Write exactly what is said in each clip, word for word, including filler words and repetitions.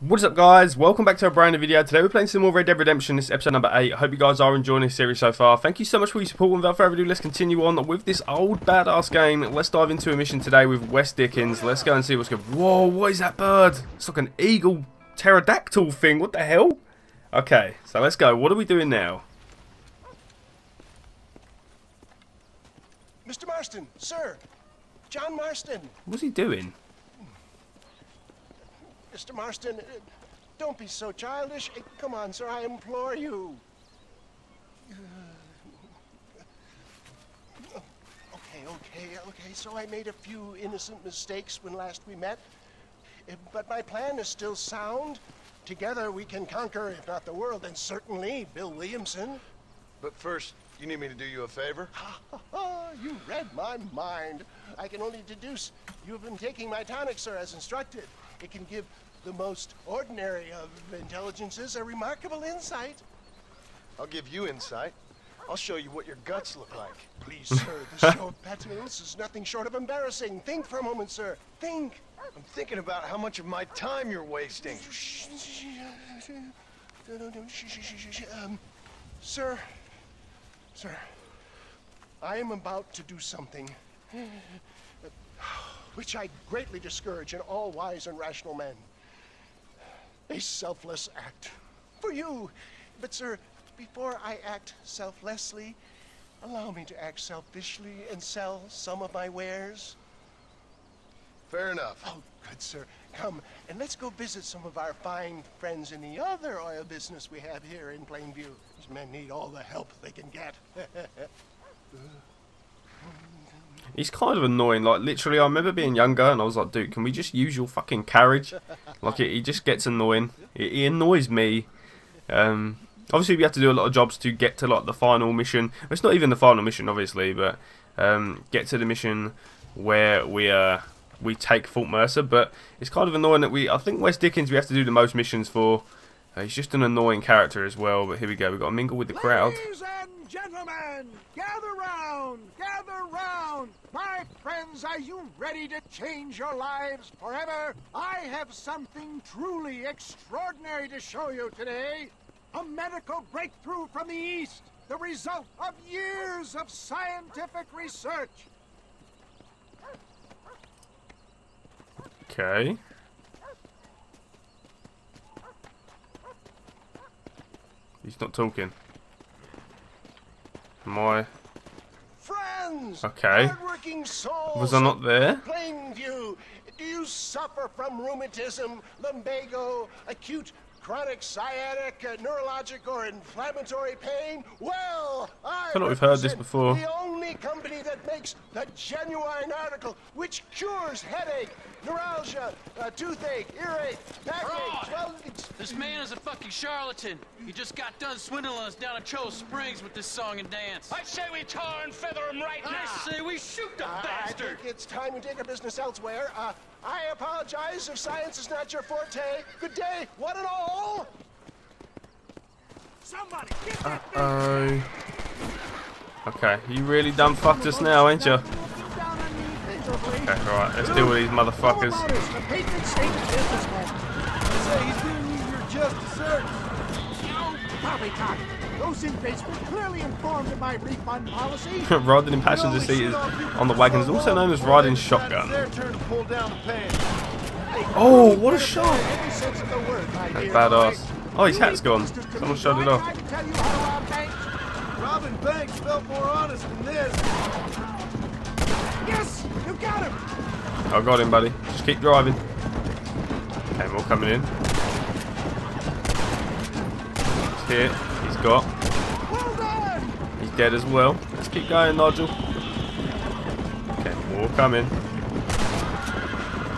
What's up guys, welcome back to a brand new video. Today we're playing some more Red Dead Redemption. This is episode number eight. I hope you guys are enjoying this series so far. Thank you so much for your support, and without further ado, let's continue on with this old badass game. Let's dive into a mission today with West Dickens. Let's go and see what's good. Whoa, what is that bird? It's like an eagle pterodactyl thing, what the hell? Okay, so let's go. What are we doing now? Mister Marston, sir, John Marston. What's he doing? Mister Marston, don't be so childish. Come on, sir, I implore you. Okay, okay, okay. So I made a few innocent mistakes when last we met. But my plan is still sound. Together we can conquer, if not the world, and certainly Bill Williamson. But first, you need me to do you a favor? You read my mind. I can only deduce you have been taking my tonic, sir, as instructed. It can give the most ordinary of intelligences a remarkable insight. I'll give you insight. I'll show you what your guts look like. Please, sir, this show of petulance is nothing short of embarrassing. Think for a moment, sir. Think. I'm thinking about how much of my time you're wasting. Um, sir, sir, I am about to do something which I greatly discourage in all wise and rational men. A selfless act for you. But sir, before I act selflessly, allow me to act selfishly and sell some of my wares. Fair enough. Oh, good sir. Come, and let's go visit some of our fine friends in the other oil business we have here in Plainview. These men need all the help they can get. He's kind of annoying. Like, literally, I remember being younger and I was like, dude, can we just use your fucking carriage? Like, he just gets annoying. He annoys me. Um, obviously, we have to do a lot of jobs to get to, like, the final mission. Well, it's not even the final mission, obviously, but um, get to the mission where we uh, we take Fort Mercer. But it's kind of annoying that we... I think West Dickens we have to do the most missions for. Uh, he's just an annoying character as well. But here we go. We've got to mingle with the crowd. Ladies and gentlemen, gather round, gather round. My friends, are you ready to change your lives forever? I have something truly extraordinary to show you today. A medical breakthrough from the East, the result of years of scientific research. Okay. He's not talking. My... Okay. Was I not there? Plainview, do you suffer from rheumatism, lumbago, acute, chronic, sciatic, uh, neurologic, or inflammatory pain? Well, I feel like we've heard this before. The only company that makes the genuine article, which cures headache, neuralgia, uh, toothache, earache, backache. Well, this man is a fucking charlatan. He just got done swindling us down at Cho Springs with this song and dance. I say we tar and feather him right now. I say we shoot the uh, bastard. I think it's time we take our business elsewhere. Uh, I apologize if science is not your forte. Good day, one and all. Somebody get that thing. Uh-oh. Okay, you really done fucked us now, ain't you? Okay, right, let's deal with these motherfuckers. Riding in passenger seats on the wagons, also known as riding shotgun. Oh, what a shot! That's badass. Oh, his hat's gone. Someone shut it off. Yes, you got him. I got him, buddy. Just keep driving. Okay, more coming in. He's here. He's got. Well done. He's dead as well. Let's keep going, Nigel. Okay, more coming.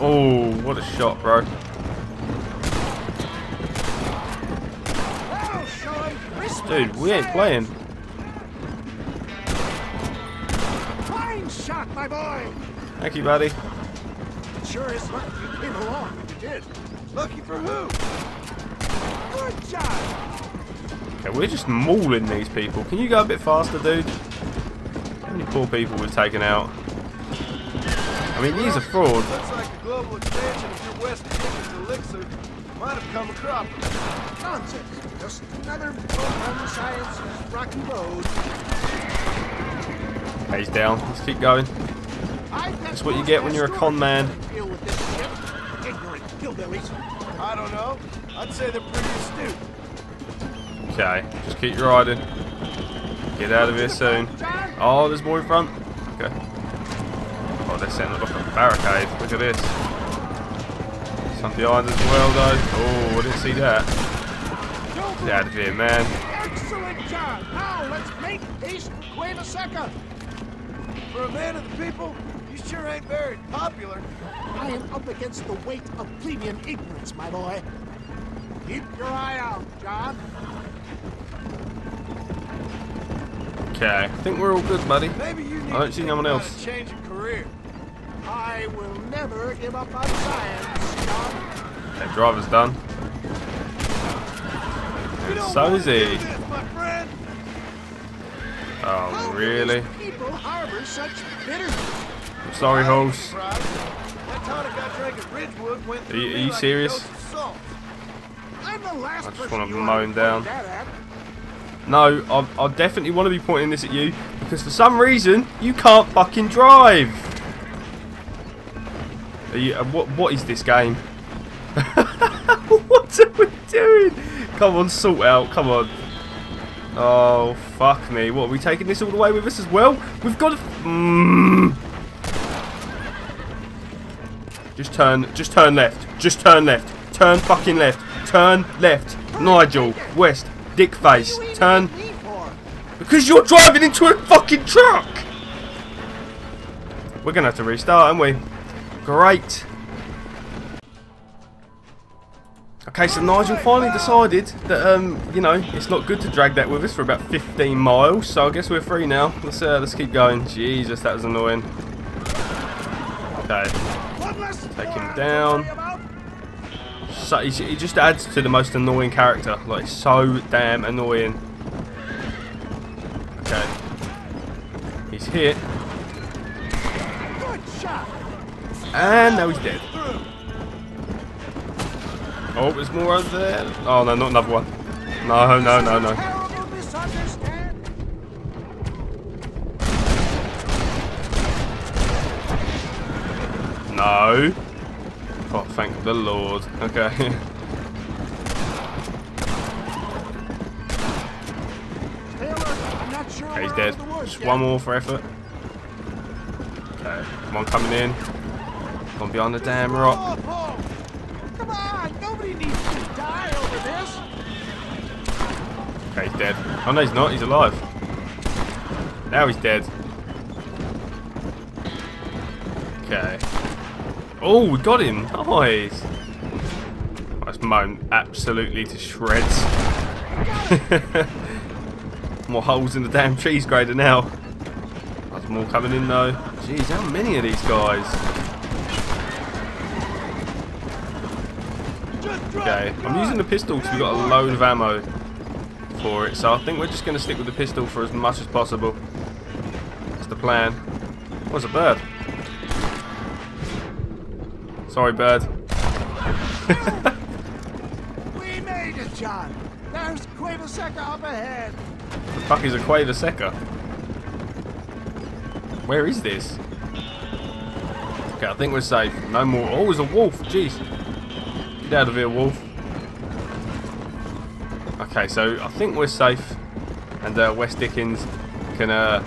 Oh, what a shot, bro. Dude, we ain't playing. Shot, my boy. Thank you, buddy. Sure is lucky you came along when you did. Lucky for who? Good job. Okay, we're just mauling these people. Can you go a bit faster, dude? How many poor people we've taken out? I mean, these are fraud. Looks like a global expansion of your West Dickens elixir. Might have come a crop. Nonsense. Just another on science rocky road. He's down. Let's keep going. That's what you get when you're a con man. Ignorant hillbillies. I don't know. I'd say they're pretty astute. Okay, just keep riding. Get out of here soon. Oh, there's more in front. Okay. Oh, they're setting up a barricade. Look at this. Some behind as well, though. Oh, I didn't see that. Get out of here, man. Excellent job. Now let's make East Quavaseka. For a man of the people, you sure ain't very popular. I am up against the weight of plebeian ignorance, my boy. Keep your eye out, John. Okay, I think we're all good, buddy. Maybe you need I don't see no one else. Change of career. I will never give up on science, John. That driver's done. So is he. Oh, really? Such I'm sorry, Hose. Are you, are you serious? I just want to mow him down. No, I, I definitely want to be pointing this at you because for some reason you can't fucking drive. Are you, uh, what? What is this game? What are we doing? Come on, sort out. Come on. Oh fuck me! What, are we taking this all the way with us as well? We've got to. Mm. Just turn. Just turn left. Just turn left. Turn fucking left. Turn left. Nigel West. Dickface. Turn. Because you're driving into a fucking truck. We're gonna have to restart, aren't we? Great. Okay, so Nigel finally decided that, um, you know, it's not good to drag that with us for about fifteen miles, so I guess we're free now. Let's, uh, let's keep going. Jesus, that was annoying. Okay. Take him down. So, he just adds to the most annoying character. Like, so damn annoying. Okay. He's hit. And now he's dead. Oh, there's more over there. Oh, no, not another one. No, no, no, no. No. Oh, thank the Lord. Okay. Okay, he's dead. Just one more for effort. Okay, come on, coming in. Come on, behind the damn rock. Come on, nobody needs to die over this. Okay, he's dead. Oh no, he's not. He's alive. Now he's dead. Okay. Oh, we got him. Nice. That's mown absolutely to shreds. More holes in the damn cheese grater now. That's more coming in though. Jeez, how many of these guys? Okay, I'm using the pistol because we've got a load of ammo for it, so I think we're just going to stick with the pistol for as much as possible. That's the plan. Oh, it's a bird. Sorry, bird. We made it, John. There's Quavaseka up ahead. The fuck is a Quavaseka? Where is this? Okay, I think we're safe. No more. Oh, there's a wolf. Jeez. Out of here, wolf. Okay, so I think we're safe, and uh, West Dickens can uh,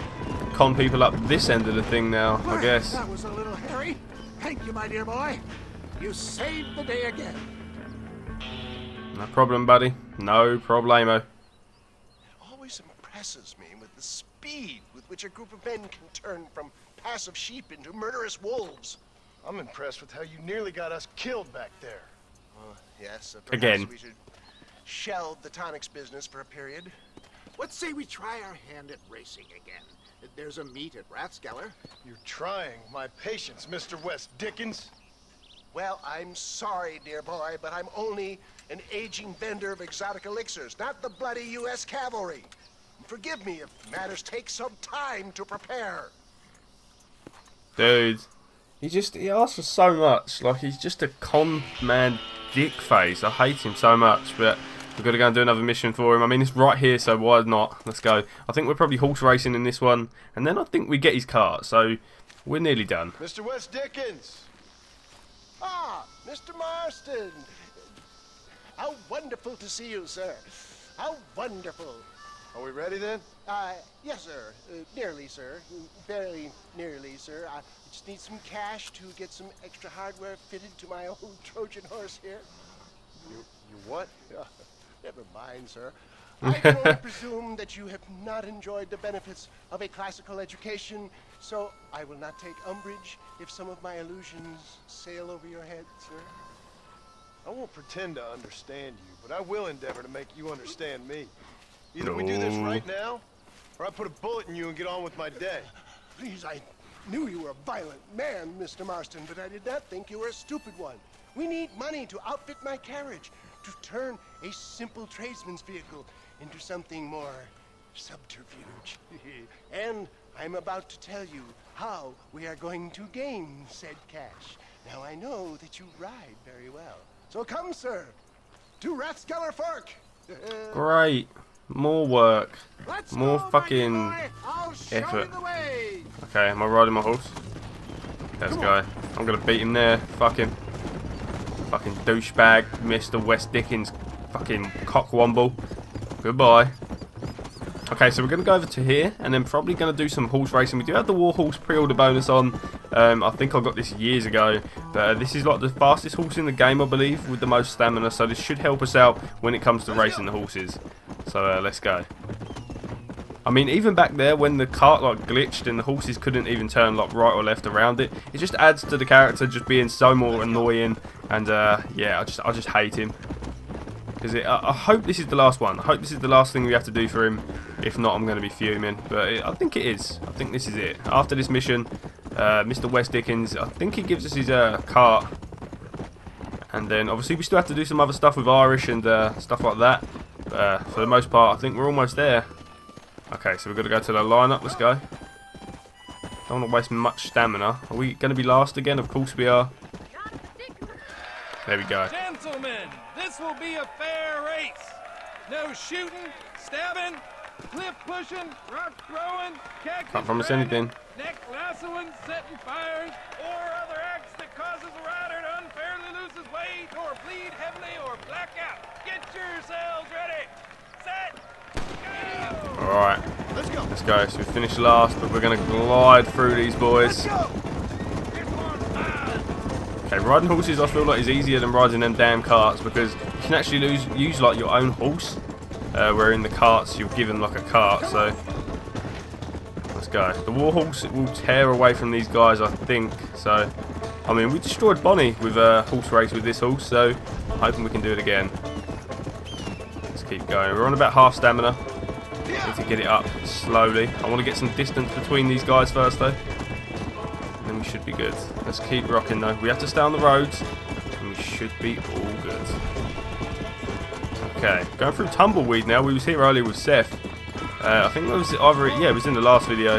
con people up this end of the thing now, I guess. That was a little hairy. Thank you, my dear boy. You saved the day again. No problem, buddy. No problemo. It always impresses me with the speed with which a group of men can turn from passive sheep into murderous wolves. I'm impressed with how you nearly got us killed back there. Uh, yes, uh, again. We should shelve the tonics business for a period. Let's say we try our hand at racing again. There's a meet at Rathskeller. You're trying my patience, Mister West Dickens. Well, I'm sorry, dear boy, but I'm only an aging vendor of exotic elixirs, not the bloody U S cavalry. Forgive me if matters take some time to prepare. Dude, he just he asks for so much. Like, he's just a con man dick face. I hate him so much, but we've got to go and do another mission for him. I mean, it's right here, so why not? Let's go. I think we're probably horse racing in this one, and then I think we get his cart, so we're nearly done. Mister West Dickens! Ah, Mister Marston! How wonderful to see you, sir. How wonderful. Are we ready, then? Uh, yes, sir. Uh, nearly, sir. Very nearly, sir. I just need some cash to get some extra hardware fitted to my old Trojan horse here. You, you what? Uh, never mind, sir. I can only presume that you have not enjoyed the benefits of a classical education, so I will not take umbrage if some of my illusions sail over your head, sir. I won't pretend to understand you, but I will endeavor to make you understand me. Either no. we do this right now, or I put a bullet in you and get on with my day. Please, I knew you were a violent man, Mister Marston, but I did not think you were a stupid one. We need money to outfit my carriage, to turn a simple tradesman's vehicle into something more subterfuge. And I'm about to tell you how we are going to gain said cash. Now, I know that you ride very well. So come, sir, to Rathskeller Fork. Great. More work. Let's More go, fucking effort. Okay, am I riding my horse? There's a guy. I'm going to beat him there. Fuck him. Fucking douchebag, Mister West Dickens. Fucking cockwomble. Goodbye. Okay, so we're going to go over to here, and then probably going to do some horse racing. We do have the war horse pre-order bonus on. Um, I think I got this years ago, but uh, this is like the fastest horse in the game, I believe, with the most stamina, so this should help us out when it comes to racing the horses. So uh, let's go. I mean, even back there when the cart like glitched and the horses couldn't even turn like right or left around it, it just adds to the character just being so more annoying. And uh, yeah, I just I just hate him. Is it? I, I hope this is the last one. I hope this is the last thing we have to do for him. If not, I'm going to be fuming. But it, I think it is. I think this is it. After this mission, uh, Mister West Dickens, I think he gives us his uh, cart. And then obviously we still have to do some other stuff with Irish and uh, stuff like that. But, uh, for the most part, I think we're almost there. Okay, so we've got to go to the lineup. Let's go. Don't want to waste much stamina. Are we going to be last again? Of course we are. There we go. Gentlemen, this will be a fair race. No shooting, stabbing, cliff pushing, rock throwing, cactus can't promise anything. Neck lassoing, setting fires, or other acts that causes a rider to unfairly lose his weight or bleed heavily or black out. Get yourselves ready. Set. Go. All right. Let's go. Let's go. So we finished last, but we're going to glide through these boys. Let's go. Okay, riding horses I feel like is easier than riding them damn carts, because you can actually lose, use like your own horse, uh, where in the carts you're given like a cart. So let's go. The war horse will tear away from these guys, I think. So I mean, we destroyed Bonnie with a horse race with this horse, so I'm hoping we can do it again. Let's keep going. We're on about half stamina. Need to get it up slowly. I want to get some distance between these guys first though. Then we should be good. Let's keep rocking though. We have to stay on the roads and we should be all good. Okay, going through tumbleweed now. We was here earlier with Seth. Uh, I think that was either, yeah, it was in the last video.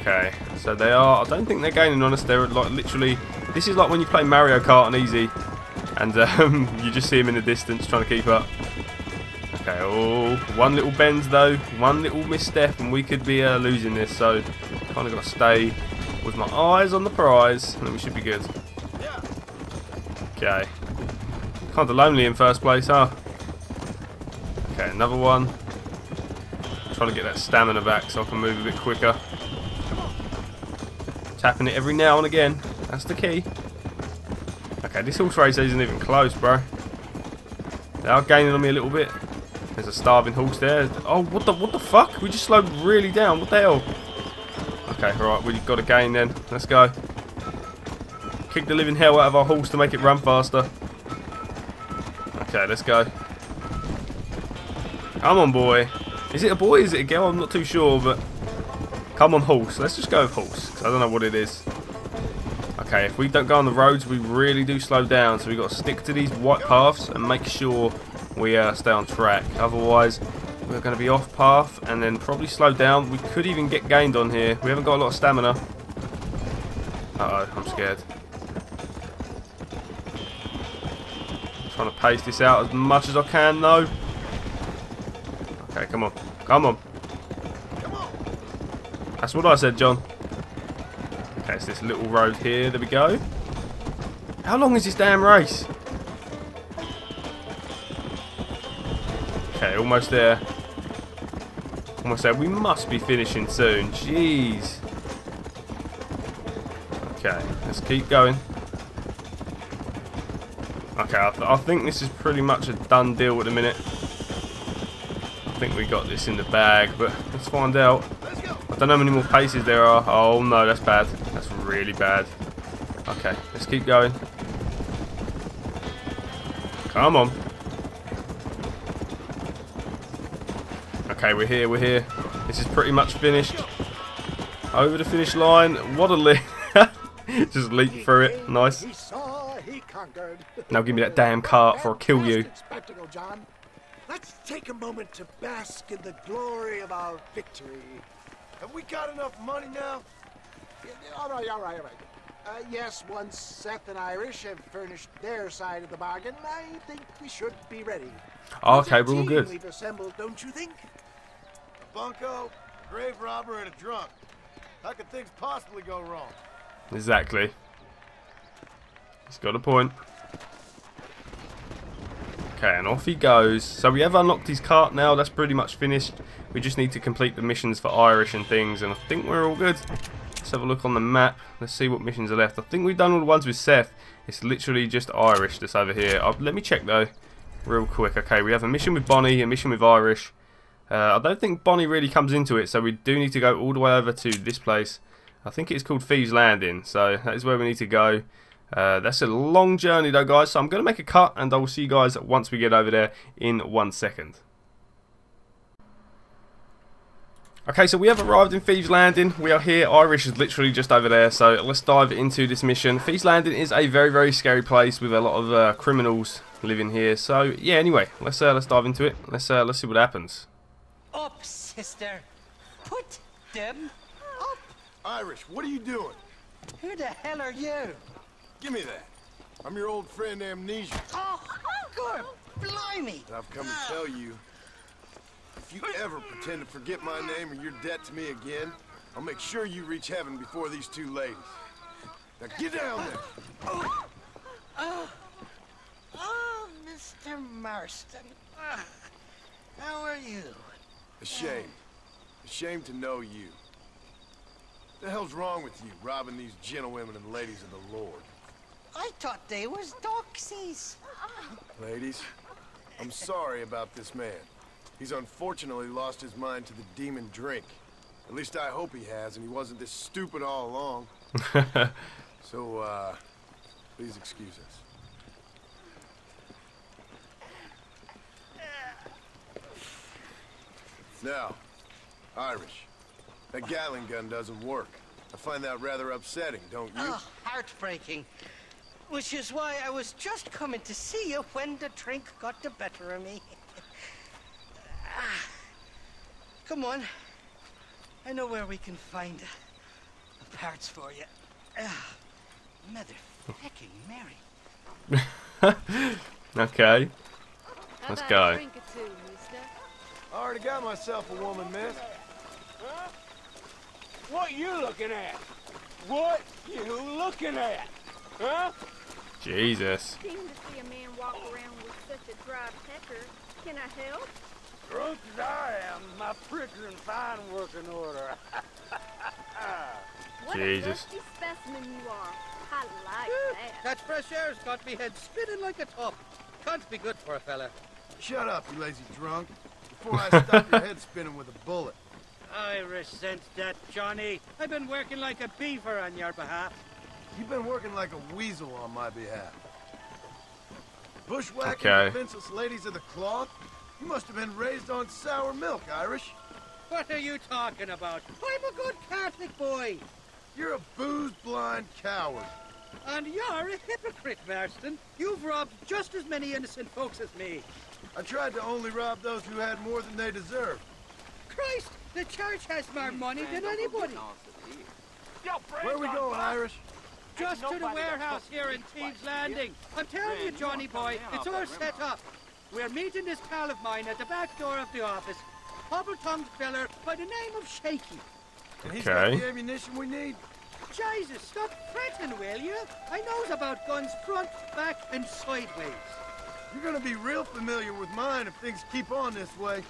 Okay, so they are, I don't think they're gaining on us. They're like literally, this is like when you play Mario Kart on easy and um, you just see him in the distance trying to keep up. Okay, oh, one little bend though, one little misstep and we could be uh, losing this, so kind of got to stay with my eyes on the prize and then we should be good. Okay. Kind of lonely in first place, huh? Okay, another one. Trying to get that stamina back so I can move a bit quicker. Tapping it every now and again. That's the key. Okay, this horse race isn't even close, bro. They are gaining on me a little bit. There's a starving horse there. Oh, what the what the fuck? We just slowed really down. What the hell? Okay, alright, we've got a gain then. Let's go. Kick the living hell out of our horse to make it run faster. Okay, let's go. Come on, boy. Is it a boy? Is it a girl? I'm not too sure, but come on, horse. Let's just go with horse, because I don't know what it is. Okay, if we don't go on the roads, we really do slow down, so we've got to stick to these white paths and make sure we uh, stay on track. Otherwise, we're going to be off path and then probably slow down. We could even get gained on here. We haven't got a lot of stamina. Uh oh, I'm scared. Trying to pace this out as much as I can though. Okay, come on. Come on. Come on. That's what I said, John. Okay, it's this little road here. There we go. How long is this damn race? Okay, almost there. Almost there. We must be finishing soon. Jeez. Okay, let's keep going. Okay, I, th I think this is pretty much a done deal at the minute. I think we got this in the bag, but let's find out. I don't know how many more paces there are. Oh no, that's bad. That's really bad. Okay, let's keep going. Come on. Okay, we're here, we're here. This is pretty much finished. Over the finish line. What a leap. Just leap through it. Nice. Now give me that damn cart or I'll kill you. Let's take a moment to bask in the glory of our victory. Have we got enough money now? All right, all right, all right. Uh, yes, once Seth and Irish have furnished their side of the bargain, I think we should be ready. Okay, we're all good. We've assembled, don't you think? A bunko, a grave robber, and a drunk. How could things possibly go wrong? Exactly. He's got a point. Okay, and off he goes. So we have unlocked his cart now. That's pretty much finished. We just need to complete the missions for Irish and things, and I think we're all good. Let's have a look on the map. Let's see what missions are left. I think we've done all the ones with Seth. It's literally just Irish that's over here. I'll, let me check though, real quick. Okay, we have a mission with Bonnie, a mission with Irish. Uh, I don't think Bonnie really comes into it, so we do need to go all the way over to this place. I think it's called Thieves Landing, so that is where we need to go. Uh, that's a long journey though, guys, so I'm going to make a cut, and I will see you guys once we get over there in one second. Okay, so we have arrived in Thieves Landing. We are here. Irish is literally just over there, so let's dive into this mission. Thieves Landing is a very, very scary place with a lot of uh, criminals living here. So yeah, anyway, let's uh, let's dive into it. Let's uh, let's see what happens. Up, sister. Put them up. Irish, what are you doing? Who the hell are you? Give me that. I'm your old friend Amnesia. Oh, good. Blimey. And I've come to tell you. If you ever pretend to forget my name or your debt to me again, I'll make sure you reach heaven before these two ladies. Now get down there! Oh, oh, oh Mister Marston. Oh, how are you? Ashamed. Ashamed to know you. What the hell's wrong with you, robbing these gentlewomen and ladies of the Lord? I thought they was doxies. Ladies, I'm sorry about this man. He's unfortunately lost his mind to the demon drink. At least I hope he has, and he wasn't this stupid all along. So, uh, please excuse us. Now, Irish, that Gatling gun doesn't work. I find that rather upsetting, don't you? Oh, heartbreaking. Which is why I was just coming to see you when the drink got the better of me. Come on. I know where we can find uh, parts for you. Uh, Motherfucking Mary. Okay. Let's go. I already got myself a woman, miss. Huh? What you looking at? What you looking at? Huh? Jesus. Seem to see a man walk around with such a dry pecker. Can I help? Drunk as I am, my pricker in fine working order. What Jesus. A dusty specimen you are. I like yeah, that. That fresh air's got me head spinning like a top. Can't be good for a fella. Shut up, you lazy drunk. Before I stop your head spinning with a bullet. I resent that, Johnny. I've been working like a beaver on your behalf. You've been working like a weasel on my behalf. Bushwhacking okay. Defenseless ladies of the cloth? You must have been raised on sour milk, Irish. What are you talking about? I'm a good Catholic boy. You're a booze-blind coward. And you're a hypocrite, Marston. You've robbed just as many innocent folks as me. I tried to only rob those who had more than they deserved. Christ, the church has more money than anybody. Where are we going, Irish? just to the warehouse here in Thieves Landing. I'm telling you, Johnny boy, it's all set up. We're meeting this pal of mine at the back door of the office, hobble-tongued feller by the name of Shaky. Okay. He's got the ammunition we need. Jesus, stop fretting, will you? I knows about guns front, back, and sideways. You're gonna be real familiar with mine if things keep on this way.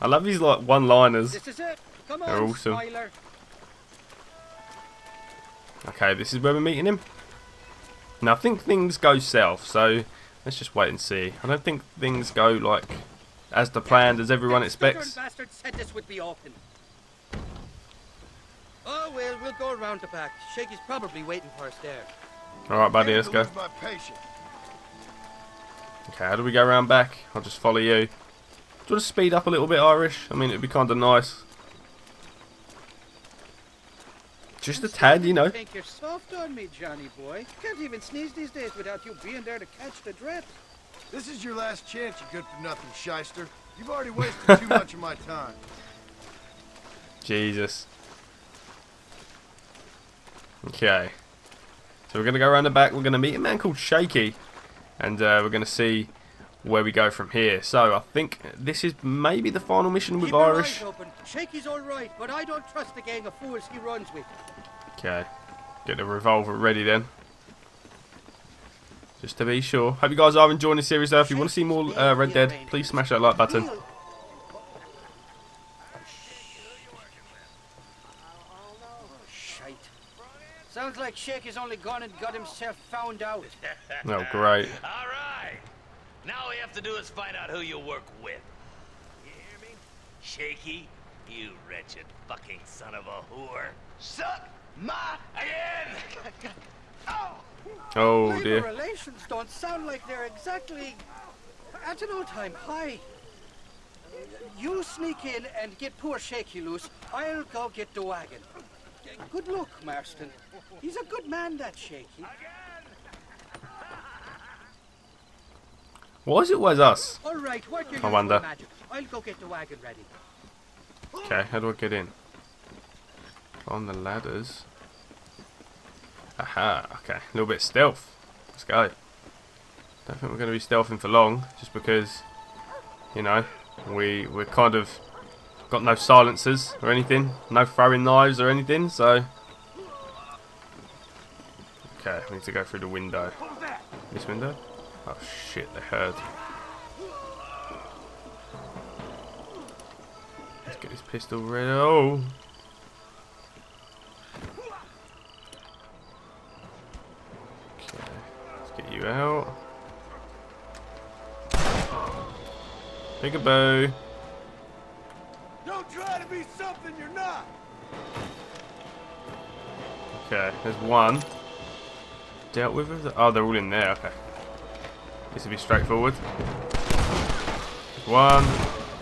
I love these like one-liners. This is it. Come on, they're awesome. Smiler. Okay, this is where we're meeting him. Now I think things go south, so let's just wait and see. I don't think things go like as the planned as everyone expects. Bastard said this would be open. Oh well, we'll go around the back. Shaky's probably waiting for us there. Alright buddy, let's go. Okay, how do we go around back? I'll just follow you. Do you want to speed up a little bit, Irish? I mean, it'd be kind of nice. Just a tad, you know. I think you're soft on me, Johnny boy. Can't even sneeze these days without you being there to catch the drift. This is your last chance, you good-for-nothing shyster. You've already wasted too much of my time. Jesus. Okay. So we're going to go around the back. We're going to meet a man called Shaky. And uh, we're going to see where we go from here. So I think this is maybe the final mission with Irish. Keep your eyes open. Shaky's all right, but I don't trust the gang of fools he runs with. Okay. Get the revolver ready then. Just to be sure. Hope you guys are enjoying this series though. If you want to see more uh, Red Dead, please smash that like button. Shite. Sounds like Shaky's only gone and got himself found out. Oh, great. All right. Now all we have to do is find out who you work with. You hear me? Shaky, you wretched fucking son of a whore. Suck my again! Oh, oh dear. Labor relations don't sound like they're exactly at an all-time high. You sneak in and get poor Shaky loose. I'll go get the wagon. Good luck, Marston. He's a good man, that Shaky. Why is it always us? All right, I wonder. Magic. I'll go get the wagon ready. Okay, how do I get in? On the ladders. Aha, okay. A little bit stealth. Let's go. Don't think we're going to be stealthing for long, just because, you know, we, we're kind of got no silencers or anything. No throwing knives or anything, so... Okay, we need to go through the window. This window? Oh shit, they heard. Let's get this pistol ready. Oh! Okay, let's get you out. Peekaboo! Don't try to be something you're not! Okay, there's one. Dealt with it? Oh, they're all in there, okay. This will be straightforward. There's one,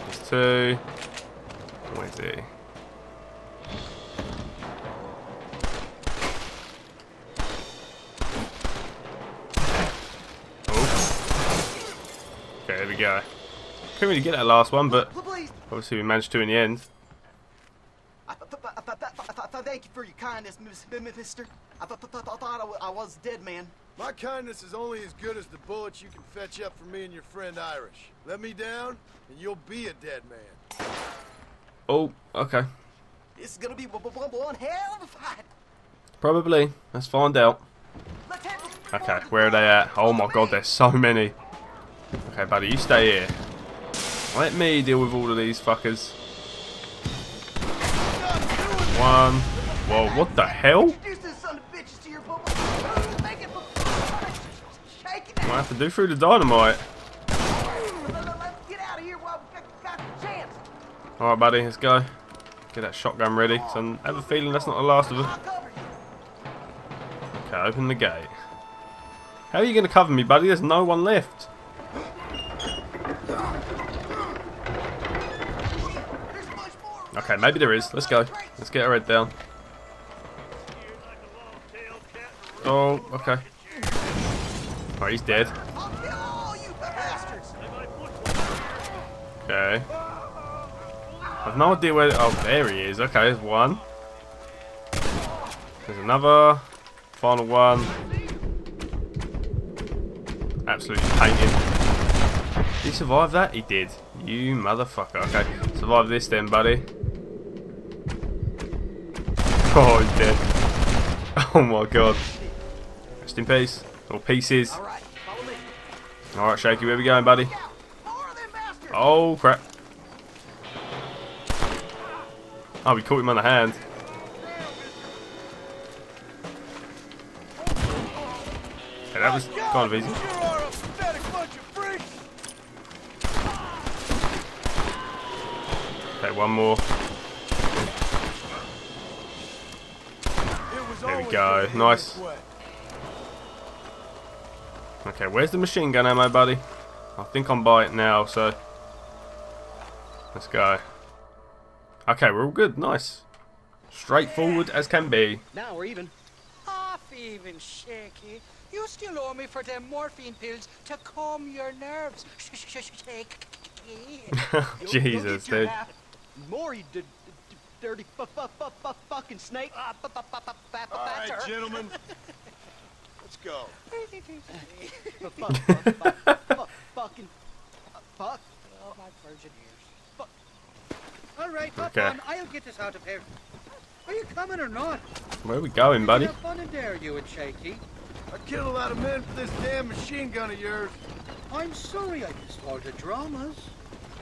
there's two, where's he? Oh. Okay, there we go. Couldn't really get that last one, but obviously we managed to in the end. Thank you for your kindness, mister. I thought I was dead, man. My kindness is only as good as the bullets you can fetch up for me and your friend Irish. Let me down, and you'll be a dead man. Oh, okay. This is gonna be one hell of a fight. Probably. Let's find out. Okay, where are they at? Oh my God, there's so many. Okay, buddy, you stay here. Let me deal with all of these fuckers. One. Whoa, what the hell? I have to do through the dynamite. Alright buddy, let's go. Get that shotgun ready. So I have a feeling that's not the last of them. Okay, open the gate. How are you going to cover me, buddy? There's no one left. Okay, maybe there is. Let's go. Let's get our head down. Oh, okay. Oh, he's dead. Okay. I've no idea where... Oh, there he is. Okay, there's one. There's another. Final one. Absolutely painted. Did he survive that? He did. You motherfucker. Okay, survive this then, buddy. Oh, he's dead. Oh my god. Rest in peace. Or pieces. Alright, Shaky, where we going, buddy? Oh, crap. Oh, we caught him on the hand. Yeah, that was kind of easy. Okay, one more. There we go. Nice. Okay, where's the machine gun ammo, buddy? I think I'm by it now, so... Let's go. Okay, we're all good. Nice. Straightforward as can be. Now we're even. Half even, Shaky. You still owe me for them morphine pills to calm your nerves. Jesus, dude. More you did... Dirty fu fu fu fu fucking snake. Uh, fu fu fu fu fu All right, gentlemen. Let's go. Fuck, fuck, fuck, fuck, fucking, fuck. Oh, my virgin ears. Fuck. All right, hop on. I'll get this out of here. Are you coming or not? Where are we going, buddy? Have fun in there, you and Shaky. I killed a lot of men for this damn machine gun of yours. I'm sorry I missed all the dramas.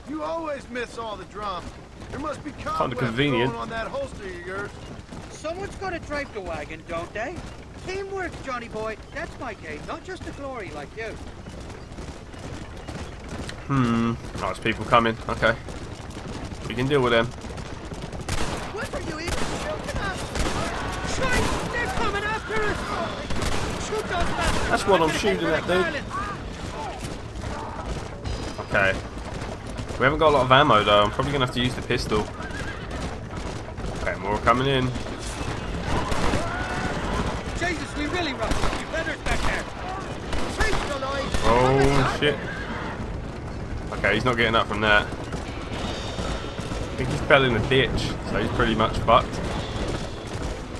You always miss all the drama. There must be cobwebs convenient. Going on that holster of yours. Someone's got to drape the wagon, don't they? Teamwork, Johnny boy. That's my game, not just the glory like you. Hmm. Oh, there's people coming. Okay. We can deal with them. What are you even shooting at? Shite! They're coming after us! Shoot those bastards! That's what I'm shooting at, dude. Okay. We haven't got a lot of ammo though, I'm probably going to have to use the pistol. Okay, more coming in. Jesus, we really rushed. You better back there. Oh shit. Okay, he's not getting up from that. I think he fell in a ditch, so he's pretty much fucked.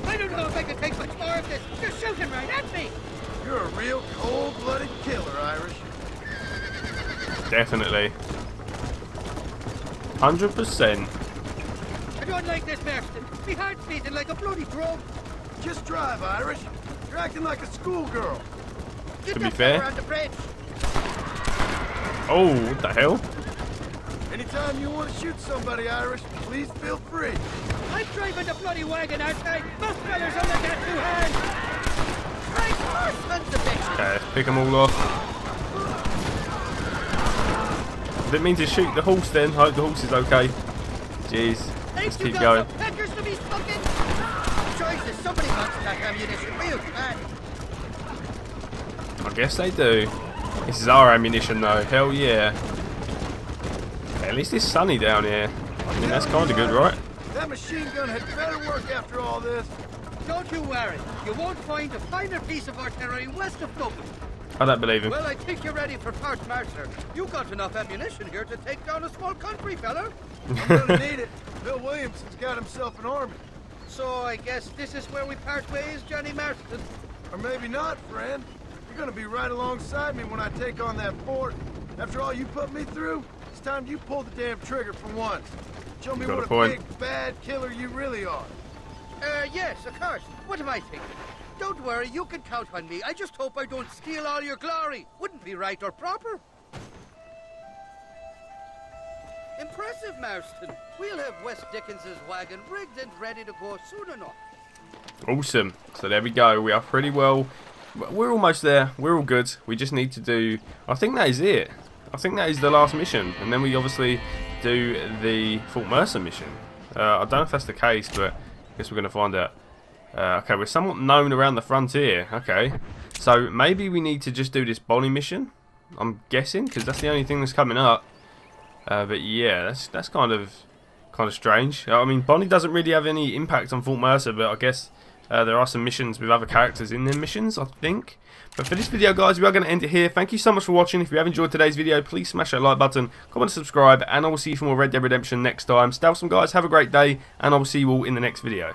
I don't know if I can take much more of this. You're shooting right at me. You're a real cold-blooded killer, Irish. Definitely. Hundred percent. I don't like this, Marston. My heart's beating like a bloody drum. Just drive, Irish. You're acting like a schoolgirl. To be fair. Oh, what the hell? Anytime you want to shoot somebody, Irish, please feel free. I'm driving the bloody wagon outside. Both brothers on the gas two hands. Okay, pick them all off. Didn't mean to shoot the horse then. I hope the horse is okay. Jeez. Let's keep going. I guess they do. This is our ammunition though. Hell yeah. At least it's sunny down here. I mean, that's kind of good, right? That machine gun had better work after all this. Don't you worry. You won't find a finer piece of artillery west of Dublin. I don't believe him. Well, I think you're ready for Fort Mercer. You got enough ammunition here to take down a small country, fella. I'm gonna need it. Bill Williamson's got himself an army. So I guess this is where we part ways, Johnny Marston. Or maybe not, friend. You're gonna be right alongside me when I take on that fort. After all you put me through, it's time you pull the damn trigger for once. Show me what a big, bad killer you really are. Uh, yes, of course. What am I thinking? Don't worry, you can count on me. I just hope I don't steal all your glory. Wouldn't be right or proper. Impressive, Marston. We'll have West Dickens's wagon rigged and ready to go soon enough. Awesome. So there we go. We are pretty well... We're almost there. We're all good. We just need to do... I think that is it. I think that is the last mission. And then we obviously do the Fort Mercer mission. Uh, I don't know if that's the case, but I guess we're going to find out. Uh, okay, we're somewhat known around the frontier. Okay, so maybe we need to just do this Bonnie mission, I'm guessing, because that's the only thing that's coming up. Uh, but yeah, that's that's kind of kind of strange. I mean, Bonnie doesn't really have any impact on Fort Mercer, but I guess uh, there are some missions with other characters in their missions, I think. But for this video, guys, we are going to end it here. Thank you so much for watching. If you have enjoyed today's video, please smash that like button, comment, subscribe, and I will see you for more Red Dead Redemption next time. Stay awesome, guys. Have a great day, and I will see you all in the next video.